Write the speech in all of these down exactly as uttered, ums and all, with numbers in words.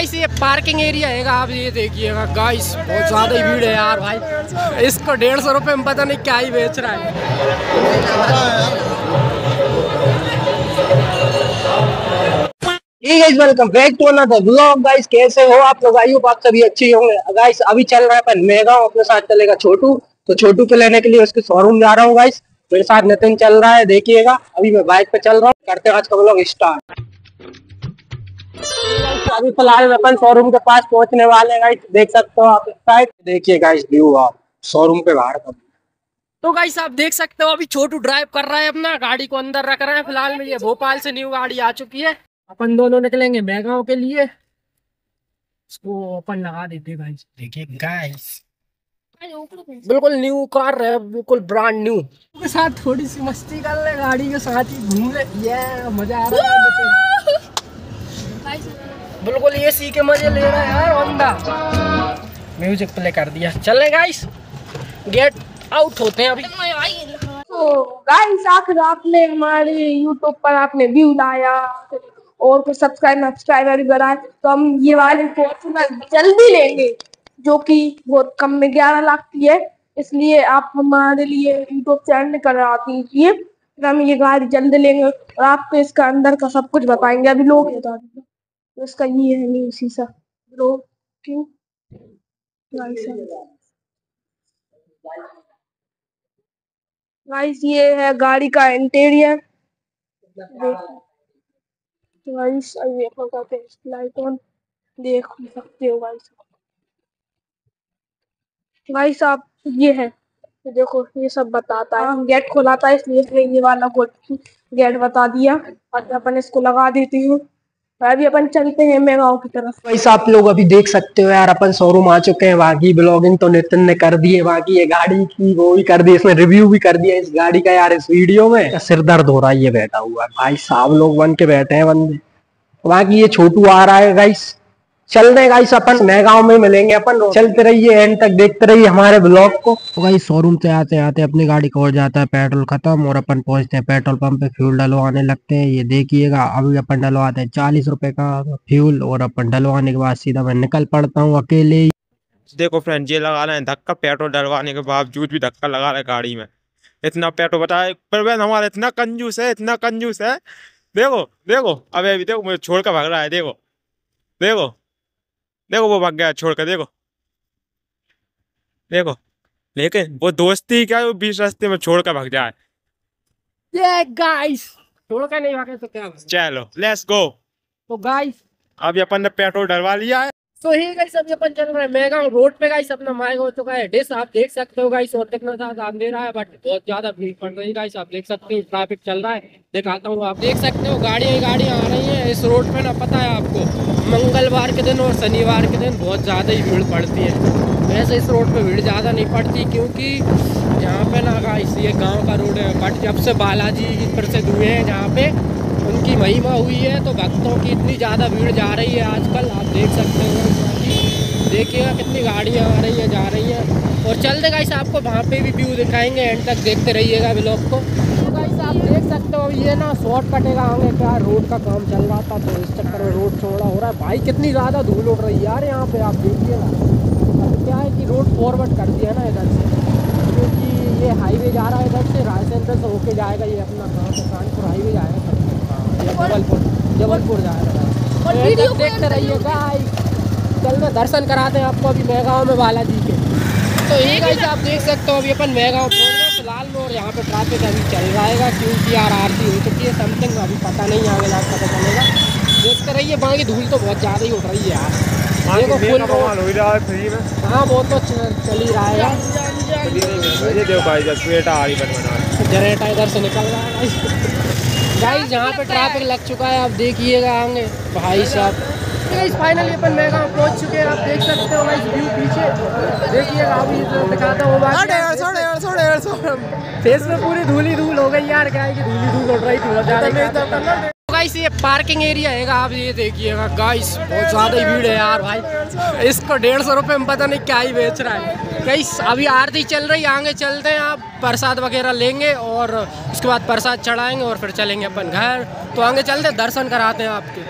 Guys ये parking area है, आप ये देखिएगा गाइस बहुत ज्यादा ही भीड़ है यार भाई। इसको डेढ़ सौ रुपये में पता नहीं क्या ही बेच रहा है। Welcome back to another vlog guys, कैसे हो आप लोग? आई आप सभी अच्छे होंगे गाइस। अभी चल रहा है अपन मैंहगांव, अपने साथ चलेगा छोटू, तो छोटू पे लेने के लिए उसके शोरूम जा रहा हूँ गाइस। मेरे साथ नितिन चल रहा है, देखिएगा अभी मैं बाइक पे चल रहा हूँ। करते हैं आज का व्लॉग स्टार्ट। तो अभी फिलहाल में अपन शोरूम के पास पहुंचने वाले हैं गाइस, देख सकते हो आप साइड, देखिए गाइस व्यू आप शोरूम पे बाहर का। तो गाइस आप देख सकते हो अभी छोटू ड्राइव कर रहा है, अपना गाड़ी को अंदर रख रहा है। फिलहाल में ये भोपाल से न्यू गाड़ी आ चुकी है, अपन दोनों निकलेंगे मैंहगांव के लिए। इसको अपन लगा देते गाइस, देखिए गाइस बिल्कुल न्यू कार है, बिल्कुल ब्रांड न्यू के साथ थोड़ी सी मस्ती कर ले, गाड़ी के साथ ही घूम ले, मजा आ रहा है बिल्कुल, ये सी के मजे ले रहा है यार बंदा। म्यूजिक प्ले कर दिया, चले गाइस गेट आउट होते हैं अभी। तो गाइस आखिर आपने हमारे यूट्यूब पर आपने व्यू लाया और कुछ सब्सक्राइब सब्सक्राइबर भी बनाए, तो हम ये वाले फॉर्चुनर जल्दी लेंगे जो कि बहुत कम में ग्यारह लाख की है, इसलिए आप हमारे लिए यूट्यूब चैनल करा दीजिए। हम ये गाड़ी जल्दी लेंगे और आपको इसका अंदर का सब कुछ बताएंगे। अभी लोग बता देंगे उसका ये है नहीं उसी सा ब्रो क्यों गाइस। ये है गाड़ी का इंटीरियर, गाइस ये लाइट ऑन देख सकते हो गाइस। गाइस आप ये है देखो, ये सब बताता है, हम गेट खोलाता है इसलिए ये वाला गेट बता दिया। और अपन इसको लगा देती हूँ, अभी अपन चलते हैं मैंहगांव की तरफ। गाइस आप लोग अभी देख सकते हो यार अपन शोरूम आ चुके हैं। बाकी ब्लॉगिंग तो नितिन ने कर दी है, बाकी ये गाड़ी की वो भी कर दी, इसमें रिव्यू भी कर दिया इस गाड़ी का। यार इस वीडियो में सिर दर्द हो रहा है, ये बैठा हुआ है भाई साहब, लोग बन के बैठे हैं बंदे। बाकी ये छोटू आ रहा है गाइस, चल रहे गाइस अपन मैंहगांव में मिलेंगे अपन। चलते रहिए एंड तक, देखते रहिए हमारे ब्लॉग को। तो गाइस शोरूम से आते आते अपनी गाड़ी को और जाता है पेट्रोल खत्म, और अपन पहुंचते हैं पेट्रोल पंप पे, फ्यूल डलवाने लगते हैं। ये देखिएगा अभी अपन डलवाते हैं चालीस रुपए का फ्यूल, और अपन डलवाने के बाद सीधा मैं निकल पड़ता हूँ अकेले। देखो फ्रेंड ये लगा रहे हैं धक्का, पेट्रोल डलवाने के बावजूद भी धक्का लगा रहा है गाड़ी में, इतना पेट्रोल बताया। प्रवीण हमारा इतना कंजूस है, इतना कंजूस है, देखो देखो अभी अभी देखो मुझे छोड़ कर भाग रहा है, देखो देखो देखो वो भाग गया छोड़कर, देखो देखो। लेकिन वो दोस्ती क्या, वो बीच रास्ते में छोड़कर भाग जाए। ये गाइस छोड़कर नहीं भागे तो क्या, चलो लेट्स गो। तो गाइस अभी अपन ने पेट्रोल डलवा लिया है, तो ही गाइस अभी अपन चल रहे हैं मैंहगांव रोड पे। गाइस अपना माइक हो चुका है डिस, आप देख सकते हो गाइस। और देखना था अंधेरा है बट बहुत ज्यादा भीड़ पड़ रही है गाइस, आप देख सकते हो ट्रैफिक चल रहा है। दिखाता हूँ, आप देख सकते हो गाड़ियाँ ही गाड़ियाँ आ रही है इस रोड पे ना। पता है आपको मंगलवार के दिन और शनिवार के दिन बहुत ज़्यादा ही भीड़ पड़ती है, वैसे इस रोड पे भीड़ ज़्यादा नहीं पड़ती क्योंकि यहाँ पे ना गाइस ये गाँव का रोड है। बट जब से बालाजी प्रसिद्ध हुए हैं जहाँ पे उनकी महिमा हुई है, तो भक्तों की इतनी ज़्यादा भीड़ जा रही है आजकल, आप देख सकते हो। देखिएगा कितनी गाड़ियाँ आ रही हैं जा रही हैं। और चलते गाइस आपको वहाँ पे भी व्यू दिखाएंगे, एंड तक देखते रहिएगा व्लॉग को। तो गाइस आप देख सकते हो ये ना शॉर्ट कटेगा हमें, क्या रोड का काम चल रहा था तो इस चक्कर में रोड चौड़ा हो रहा है। भाई कितनी ज़्यादा धूल उड़ रही है यार यहाँ पर, आप देखिएगा। अब क्या है कि रोड फॉरवर्ड कर दिया ना इधर से, क्योंकि ये हाईवे जा रहा है इधर से, रायसेंटर से होके जाएगा ये अपना गाँव से कानपुर हाईवे जाएगा, जबलपुर जबलपुर जा रहा है। देखते रहिएगा चल में दर्शन कराते हैं आपको अभी मैंहगांव में बालाजी के। तो ये गाइस आप देख सकते हो अभी अपन मैंहगांव पहुंच गए फिलहाल में, और यहाँ पे ट्रैफिक अभी चल जाएगा क्योंकि यार आरती हो चुकी है समथिंग, अभी पता नहीं आगे लाख पता चलेगा। देखते रहिए, बाकी धूल तो बहुत ज़्यादा ही उठ रही है यार, देखो फुल हाँ वो तो चल ही रहा है। जरेटा इधर से निकल रहा है गाइस, यहाँ पे ट्रैफिक लग चुका है, आप देखिएगा आगे भाई साहब। गाइस फाइनली अपन मैंहगांव पहुँच चुके हैं, आप देख सकते हो गाइस व्यू पीछे देखिएगा। अभी दिखाता हूँ फेस में पूरी धूली धूल हो गई यार, क्या है कि धूली धूल उड़ रही थी। गाइस ये पार्किंग एरिया है, आप ये देखिएगा गाइस बहुत ज़्यादा ही भीड़ है यार भाई। इसको डेढ़ सौ रुपये में पता नहीं क्या ही बेच रहा है गाइस। अभी आरती चल रही है, आगे चलते हैं आप प्रसाद वगैरह लेंगे और उसके बाद प्रसाद चढ़ाएंगे और फिर चलेंगे अपन घर। तो आगे चलते हैं, दर्शन कराते हैं आपके।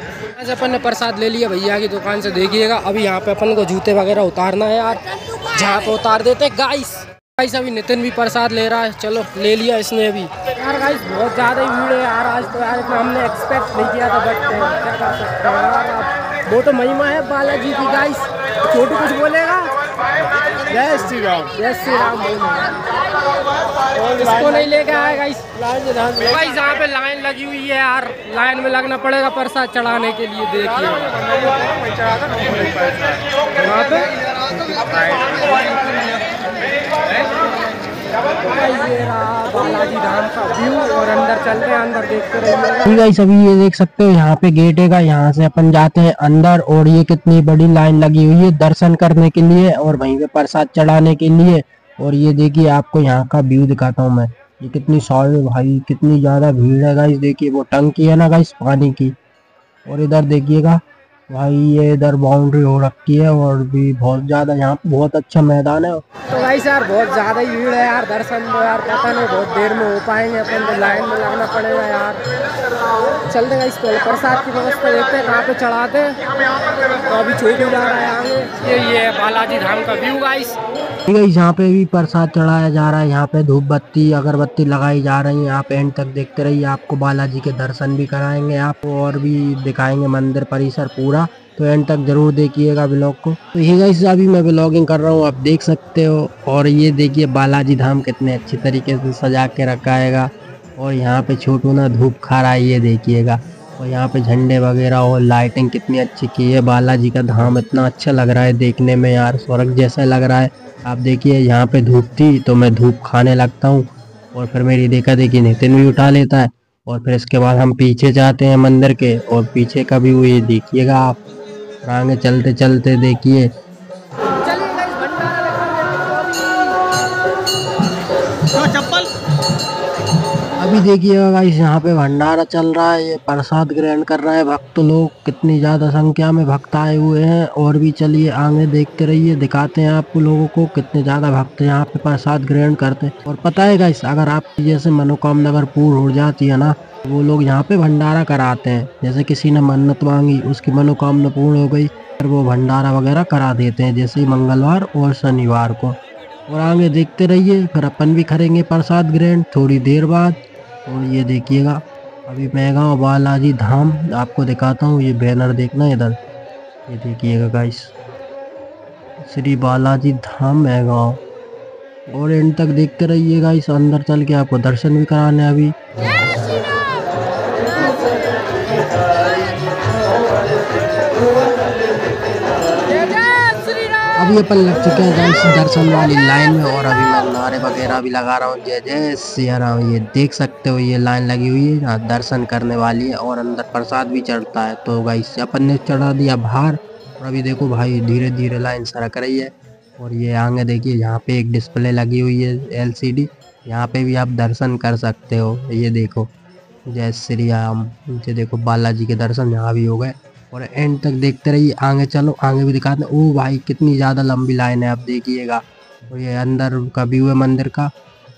यहाँ से अपन ने प्रसाद ले लिया भैया की दुकान से, देखिएगा अभी यहाँ पे अपन को जूते वगैरह उतारना है यार, जहाँ पे उतार देते गाइस। गाइस अभी नितिन भी प्रसाद ले रहा है, चलो ले लिया इसने अभी। यार गाइस बहुत ज़्यादा ही भीड़ है यार आज तो, यार इतना हमने एक्सपेक्ट नहीं किया था, बट क्या कर सकते हैं यार, वो तो महिमा है बालाजी की। गाइस छोटू कुछ बोलेगा? जय श्री राम, जय श्री राम। इसको नहीं लेके आए गाइस, गाइस यहाँ पे लाइन लगी हुई है यार, लाइन में लगना पड़ेगा प्रसाद चढ़ाने के लिए। देखिए बालाजी धाम का व्यू, और अंदर चलते हैं, अंदर देखते रहिए गाइस। अभी ये देख सकते हो यहाँ पे गेट है का, यहाँ से अपन जाते हैं अंदर, और ये कितनी बड़ी लाइन लगी हुई है दर्शन करने के लिए और वहीं पे प्रसाद चढ़ाने के लिए। और ये देखिए आपको यहाँ का व्यू दिखाता हूँ मैं, ये कितनी सॉरी भाई कितनी ज़्यादा भीड़ है गाइस। देखिए वो टंकी है ना गाइस पानी की, और इधर देखिएगा भाई ये इधर बाउंड्री हो रखी है, और भी बहुत ज़्यादा यहाँ पे बहुत अच्छा मैदान है। तो गाइस यार बहुत ज़्यादा ही भीड़ है यार, दर्शन तो यार पता नहीं बहुत देर में हो पाएंगे, अपन को लाइन में लगना पड़ेगा यार। चलते गाइस तो प्रसाद की व्यवस्था देखते हैं कहाँ पे चढ़ाते हैं, तो अभी छोटी जा रहा है आगे। ये ये बालाजी धाम का व्यू गाइस। यहाँ पे भी प्रसाद चढ़ाया जा रहा है, यहाँ पे धूप बत्ती अगरबत्ती लगाई जा रही है। आप एंड तक देखते रहिए, आपको बालाजी के दर्शन भी कराएंगे, आपको और भी दिखाएंगे मंदिर परिसर पूरा, तो एंड तक जरूर देखिएगा ब्लॉग को। तो ये गाइस अभी मैं ब्लॉगिंग कर रहा हूँ, आप देख सकते हो। और ये देखिए बालाजी धाम कितने अच्छे तरीके से सजा के रखाएगा, और यहाँ पे छोटू ना धूप खा रहा है ये देखिएगा। और यहाँ पे झंडे वगैरह और लाइटिंग कितनी अच्छी की है, बालाजी का धाम इतना अच्छा लग रहा है देखने में यार, स्वर्ग जैसा लग रहा है। आप देखिए यहाँ पे धूप थी तो मैं धूप खाने लगता हूँ, और फिर मेरी देखा देखी नितिन भी उठा लेता है, और फिर इसके बाद हम पीछे जाते हैं मंदिर के, और पीछे का भी वो ये देखिएगा आप, और आगे चलते चलते देखिए। अभी देखिएगा गाइस यहाँ पे भंडारा चल रहा है, ये प्रसाद ग्रहण कर रहा है भक्त लोग, कितनी ज़्यादा संख्या में भक्त आए हुए हैं। और भी चलिए आगे देखते रहिए, दिखाते हैं आपको लोगों को कितने ज़्यादा भक्त यहाँ पे प्रसाद ग्रहण करते हैं। और पता है गाइस अगर आपकी जैसे मनोकामना अगर पूर्ण हो जाती है ना, वो लोग यहाँ पे भंडारा कराते हैं। जैसे किसी ने मन्नत मांगी, उसकी मनोकामना पूर्ण हो गई, फिर वो भंडारा वगैरह करा देते हैं, जैसे मंगलवार और शनिवार को। और आगे देखते रहिए, फिर अपन भी करेंगे प्रसाद ग्रहण थोड़ी देर बाद। और ये देखिएगा अभी मैंहगांव बालाजी धाम आपको दिखाता हूँ, ये बैनर देखना इधर, ये देखिएगा गाइस श्री बालाजी धाम मैंहगांव। और एंड तक देखते रहिए गाइस, अंदर चल के आपको दर्शन भी कराने हैं अभी। अभी अपन लग चुके हैं गाइस दर्शन वाली लाइन में, और अभी मैं नारे वगैरह भी लगा रहा हूँ जय जय सियाराम। ये देख सकते हो ये लाइन लगी हुई है यहाँ दर्शन करने वाली है, और अंदर प्रसाद भी चढ़ता है। तो गाइस अपन ने चढ़ा दिया बाहर, और अभी देखो भाई धीरे धीरे लाइन सरक रही है। और ये आगे देखिए यहाँ पे एक डिस्प्ले लगी हुई है एल सी डी, यहाँ पे भी आप दर्शन कर सकते हो। ये देखो जय श्री राम, ये देखो बालाजी के दर्शन यहाँ भी हो गए। और एंड तक देखते रहिए, आगे चलो आगे भी दिखाते हैं। ओ भाई कितनी ज़्यादा लंबी लाइन है आप देखिएगा। और ये अंदर का व्यू है मंदिर का,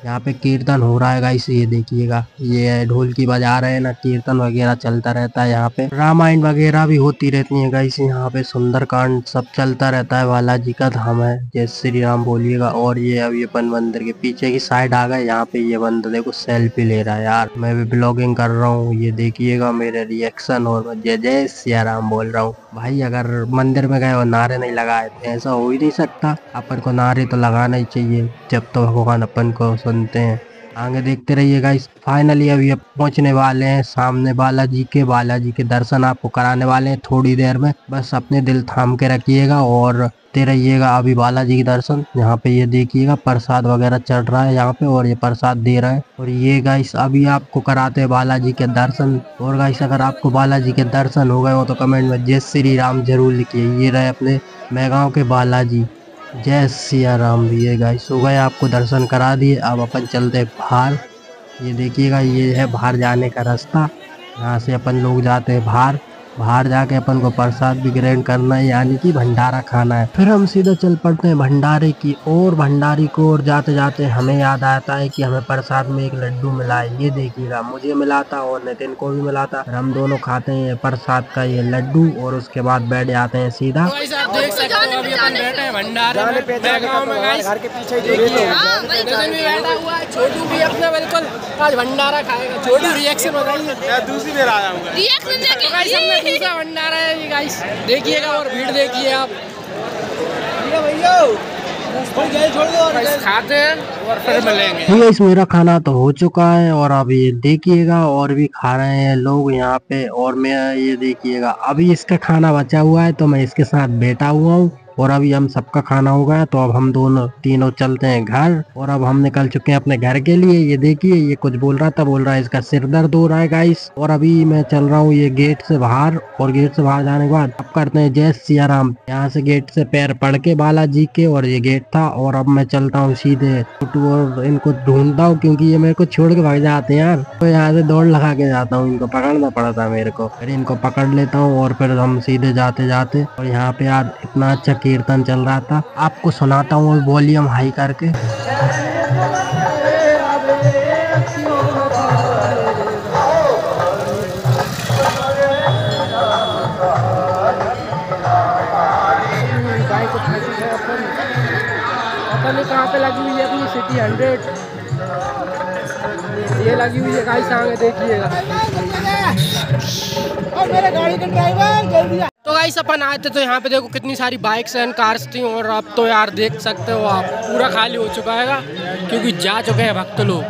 यहाँ पे कीर्तन हो रहा है गाइस, ये देखिएगा ये ढोल की बजा रहे हैं ना, कीर्तन वगैरह चलता रहता है। यहाँ पे रामायण वगैरह भी होती रहती है गाइस, यहाँ पे सुंदरकांड सब चलता रहता है। बालाजी का धाम है, जय श्री राम बोलिएगा। और ये अभी अपन मंदिर के पीछे की साइड आ गए, यहाँ पे ये बंदा देखो सेल्फी ले रहा है यार, मैं भी ब्लॉगिंग कर रहा हूँ, ये देखिएगा मेरे रिएक्शन। और जय जय सिया राम बोल रहा हूँ भाई, अगर मंदिर में गए और नारे नहीं लगाए ऐसा हो ही नहीं सकता, अपन को नारे तो लगाना ही चाहिए जब तो भगवान अपन को बनते हैं। आगे देखते रहिए गाइस, फाइनली अभी अब पहुंचने वाले हैं सामने बालाजी के, बालाजी के दर्शन आपको कराने वाले हैं थोड़ी देर में। बस अपने दिल थाम के रखिएगा और देखते रहिएगा अभी बालाजी के दर्शन। यहाँ पे ये देखिएगा प्रसाद वगैरह चढ़ रहा है यहाँ पे, और ये प्रसाद दे रहा है। और ये गाइस अभी आपको कराते हैं बालाजी के दर्शन। और गाइस अगर आपको बालाजी के दर्शन हो गए हो तो कमेंट में जय श्री राम जरूर लिखिए। ये रहे अपने मैंहगांव के बालाजी, जय सिया राम भी है गाइस। हो गए आपको दर्शन करा दिए, अब अपन चलते हैं बाहर। ये देखिएगा ये है बाहर जाने का रास्ता, यहाँ से अपन लोग जाते हैं बाहर। बाहर जाके अपन को प्रसाद भी ग्रहण करना है, यानी कि भंडारा खाना है। फिर हम सीधा चल पड़ते हैं भंडारे की और भंडारी को और जाते जाते हमें याद आता है कि हमें प्रसाद में एक लड्डू मिला है। ये देखिएगा, मुझे मिला था और नितिन को भी मिला था। हम दोनों खाते हैं प्रसाद का ये लड्डू और उसके बाद बैठ जाते हैं सीधा। देख सकते हो अभी अपन बैठे हैं भंडारे में, घर के पीछे भी बैठा हुआ है, छोटू भी अपना बिल्कुल आज भंडारा खाएगा। छोटू रिएक्शन बताइए, दूसरी बार आया हूँ रिएक्शन भंडारा है गाइस, देखिएगा और भीड़ देखिए आप। भैया खाते हैं और फिर मिलेंगे। ये इस मेरा खाना तो हो चुका है और अब ये देखिएगा और भी खा रहे हैं लोग यहाँ पे। और मैं ये देखिएगा अभी इसका खाना बचा हुआ है तो मैं इसके साथ बैठा हुआ हूँ और अभी हम सबका खाना हो गया। तो अब हम दोनों तीनों चलते हैं घर और अब हम निकल चुके हैं अपने घर के लिए। ये देखिए ये कुछ बोल रहा था, बोल रहा है इसका सिर दर्द हो रहा है गाइस। और अभी मैं चल रहा हूँ ये गेट से बाहर और गेट से बाहर जाने के बाद अब करते हैं जय सिया राम। यहाँ से गेट से पैर पड़ के बालाजी के और ये गेट था। और अब मैं चलता हूँ सीधे और इनको ढूंढता हूँ क्योंकि ये मेरे को छोड़ के भाग जाते हैं यार। तो यहाँ से दौड़ लगा के जाता हूँ, इनको पकड़ना पड़ता है मेरे को। फिर इनको पकड़ लेता हूँ और फिर हम सीधे जाते जाते और यहाँ पे यार इतना अच्छा कीर्तन चल रहा था, आपको सुनाता हूँ वॉल्यूम हाई करके। कहाँ पे लगी हुई है अपनी सिटी हंड्रेड, ये लगी हुई है गाइस, आगे देखिएगा। और मेरे गाड़ी के ड्राइवर जल्दी। तो गाइस अपन आए थे तो यहाँ पे देखो कितनी सारी बाइक्स एंड कार्स थी और अब तो यार देख सकते हो आप पूरा खाली हो चुका है क्योंकि जा चुके हैं भक्त लोग।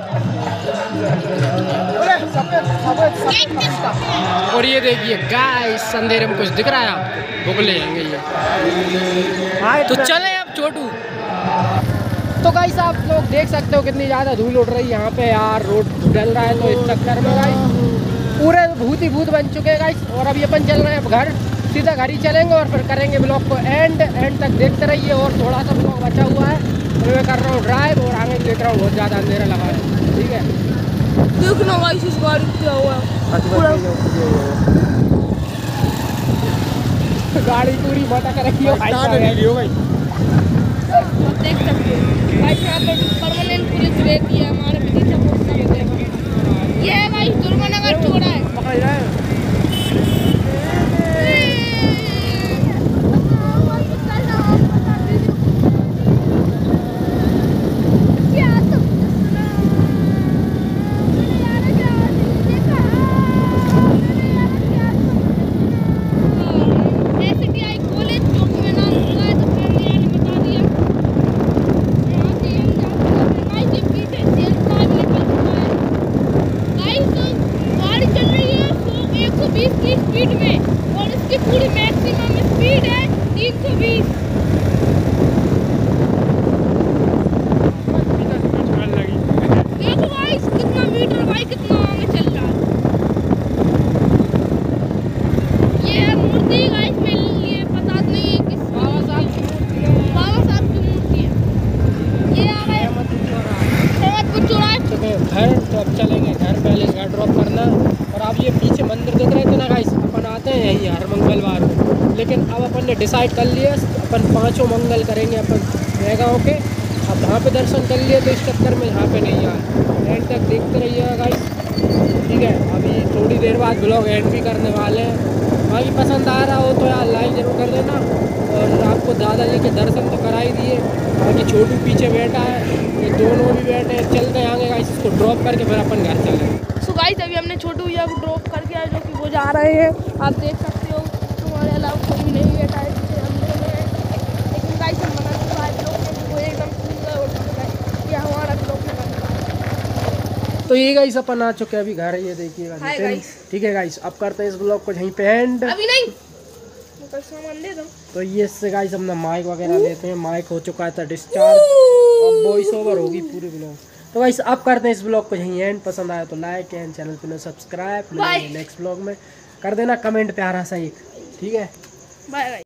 और ये देखिए गाइस अंधेरे में कुछ दिख रहा है आप, भूख ले जाएंगे ये। तो चले अब छोटू। तो गाइस आप लोग देख सकते हो कितनी ज़्यादा धूल उड़ रही है यहाँ पे यार, रोड डल रहा है तो इस चक्कर में गाइस पूरे भूत ही भूत बन चुके हैं गाइस। और अभी अपन चल रहे हैं अब घर, सीधा घर ही चलेंगे और फिर करेंगे ब्लॉग को एंड एंड तक देखते रहिए। और थोड़ा सा ब्लॉग बचा हुआ है तो मैं कर रहा हूँ ड्राइव और आगे देख रहा हूँ बहुत ज़्यादा अंधेरा लगा है। ठीक है, देखना गाइस इस गाड़ी क्या हुआ, गाड़ी पूरी भटक रखी है भाई। देख सकते भाई परमानेंट पुलिस रहती है हमारे पीछे, ये भाई दुर्गानगर छोड़ा है। डिसाइड कर लिए अपन पांचों मंगल करेंगे अपन मैंहगांव के। अब वहाँ पे दर्शन कर लिए तो इस चक्कर में यहाँ पे नहीं आए, एंड तक देखते रहिएगा गाइस। ठीक है, अभी थोड़ी देर बाद ब्लॉग एंड भी करने वाले हैं। बाकी पसंद आ रहा हो तो यार लाइक जरूर कर देना। और आपको दादाजी के दर्शन तो करा ही दिए, बाकी छोटू पीछे बैठा है, ये दोनों भी बैठे हैं। चलते आएंगे गाइस, इसको ड्रॉप करके फिर अपन घर चलें। सो गाइस अभी हमने छोटू भैया को ड्रॉप करके आए जो कि वो जा रहे हैं, आप देख सकते हो तुम्हारे अलावा कोई नहीं है। तो ये गाइस अपन आ चुके हैं अभी घर, ये देखिएगा। ठीक है गाइस, अब करते हैं इस ब्लॉग को यहीं पे एंड। अभी नहीं, दे दो। तो ये से गाइस हमने माइक वगैरह देते हैं, माइक हो चुका था डिस्चार्ज, अब वॉइस ओवर होगी पूरे ब्लॉग। तो गाइस अब करते हैं इस ब्लॉग को यहीं एंड। पसंद आया तो लाइक एंड चैनल पे सब्सक्राइब, नेक्स्ट ब्लॉग में कर देना कमेंट प्यारा सा एक। ठीक है, बाय बाय।